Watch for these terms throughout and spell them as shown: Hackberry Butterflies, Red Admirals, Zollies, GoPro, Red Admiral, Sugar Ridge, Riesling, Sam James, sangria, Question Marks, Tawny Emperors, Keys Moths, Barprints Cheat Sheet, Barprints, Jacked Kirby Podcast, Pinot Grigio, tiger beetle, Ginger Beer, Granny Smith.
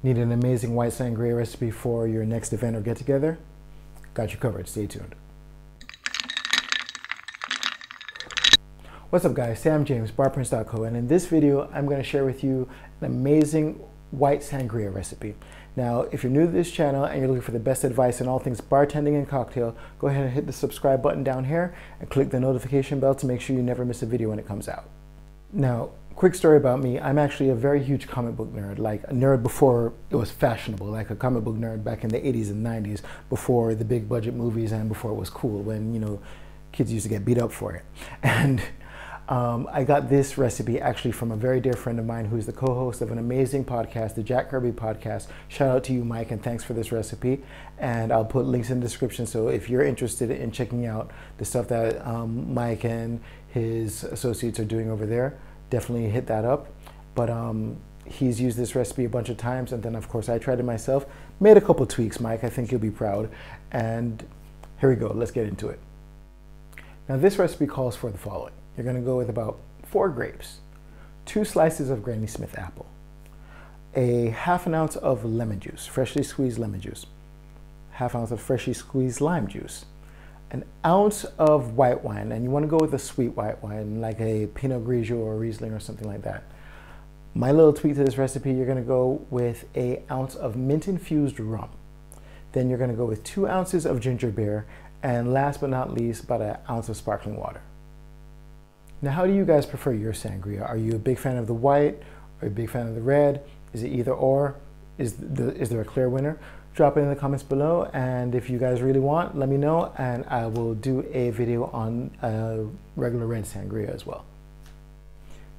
Need an amazing white sangria recipe for your next event or get-together? Got you covered. Stay tuned. What's up, guys? Sam James, Barprints.co, and in this video, I'm going to share with you an amazing white sangria recipe. Now, if you're new to this channel and you're looking for the best advice on all things bartending and cocktail, go ahead and hit the subscribe button down here and click the notification bell to make sure you never miss a video when it comes out. Now, quick story about me. I'm actually a very huge comic book nerd, like a nerd before it was fashionable, like a comic book nerd back in the 80s and 90s, before the big budget movies and before it was cool, when, you know, kids used to get beat up for it. And I got this recipe actually from a very dear friend of mine who's the co-host of an amazing podcast, the Jacked Kirby Podcast. Shout out to you, Mike, and thanks for this recipe. And I'll put links in the description, so if you're interested in checking out the stuff that Mike and his associates are doing over there, definitely hit that up. But he's used this recipe a bunch of times, and then of course I tried it myself, made a couple tweaks. Mike, I think you'll be proud. And here we go, let's get into it. Now, this recipe calls for the following. You're gonna go with about 4 grapes, 2 slices of Granny Smith apple, a ½ ounce of lemon juice, freshly squeezed lemon juice, ½ ounce of freshly squeezed lime juice, an ounce of white wine, and you want to go with a sweet white wine, like a Pinot Grigio or Riesling or something like that. My little tweak to this recipe, you're going to go with an ounce of mint-infused rum. Then you're going to go with 2 ounces of ginger beer, and last but not least, about an ounce of sparkling water. Now, how do you guys prefer your sangria? Are you a big fan of the white? Are you a big fan of the red? Is it either or? Is there a clear winner? Drop it in the comments below, and if you guys really want, let me know, and I will do a video on a regular red sangria as well.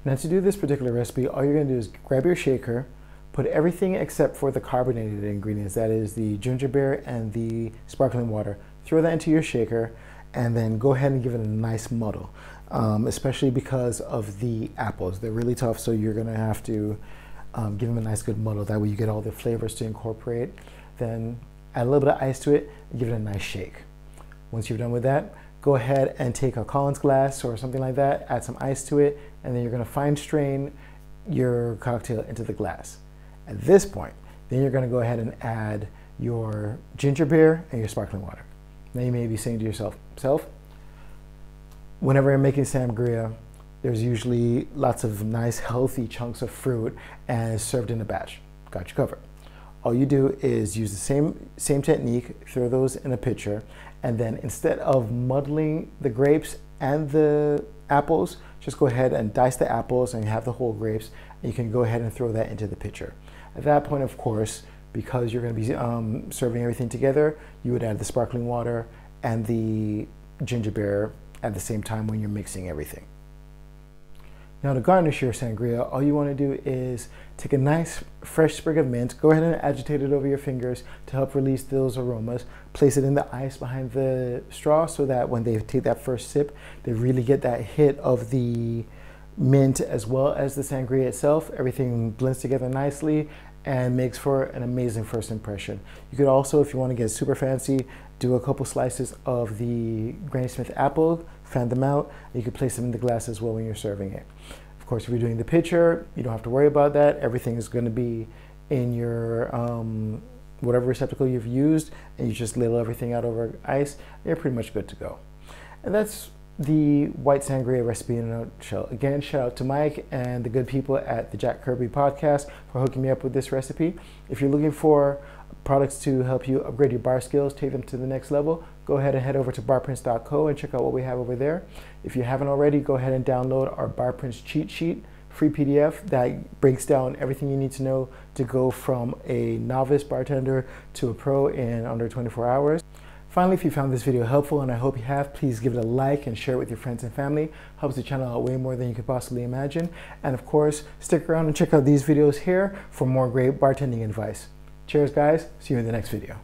Now, to do this particular recipe, all you're going to do is grab your shaker, put everything except for the carbonated ingredients, that is the ginger beer and the sparkling water, throw that into your shaker, and then go ahead and give it a nice muddle, especially because of the apples. They're really tough, so you're going to have to give them a nice good muddle. That way you get all the flavors to incorporate. Then add a little bit of ice to it and give it a nice shake. Once you're done with that, go ahead and take a Collins glass or something like that, add some ice to it, and then you're gonna fine strain your cocktail into the glass. At this point, then you're gonna go ahead and add your ginger beer and your sparkling water. Now, you may be saying to yourself, whenever I'm making sangria, there's usually lots of nice healthy chunks of fruit and it's served in a batch. Got you covered. All you do is use the same technique, throw those in a pitcher, and then instead of muddling the grapes and the apples, just go ahead and dice the apples and have the whole grapes, and you can go ahead and throw that into the pitcher. At that point, of course, because you're going to be serving everything together, you would add the sparkling water and the ginger beer at the same time when you're mixing everything. Now, to garnish your sangria, all you want to do is take a nice fresh sprig of mint, go ahead and agitate it over your fingers to help release those aromas, place it in the ice behind the straw so that when they take that first sip, they really get that hit of the mint as well as the sangria itself. Everything blends together nicely and makes for an amazing first impression. You could also, if you want to get super fancy, do a couple slices of the Granny Smith apple, fan them out, and you can place them in the glass as well when you're serving it. Of course, if you're doing the pitcher, you don't have to worry about that. Everything is going to be in your whatever receptacle you've used, and you just ladle everything out over ice, and you're pretty much good to go. And that's the white sangria recipe in a nutshell. Again, shout out to Mike and the good people at the Jacked Kirby Podcast for hooking me up with this recipe. If you're looking for products to help you upgrade your bar skills, take them to the next level, go ahead and head over to barprints.co and check out what we have over there. If you haven't already, go ahead and download our Barprints cheat sheet, free PDF that breaks down everything you need to know to go from a novice bartender to a pro in under 24 hours. Finally, if you found this video helpful, and I hope you have, please give it a like and share it with your friends and family. Helps the channel out way more than you could possibly imagine. And of course, stick around and check out these videos here for more great bartending advice. Cheers, guys. See you in the next video.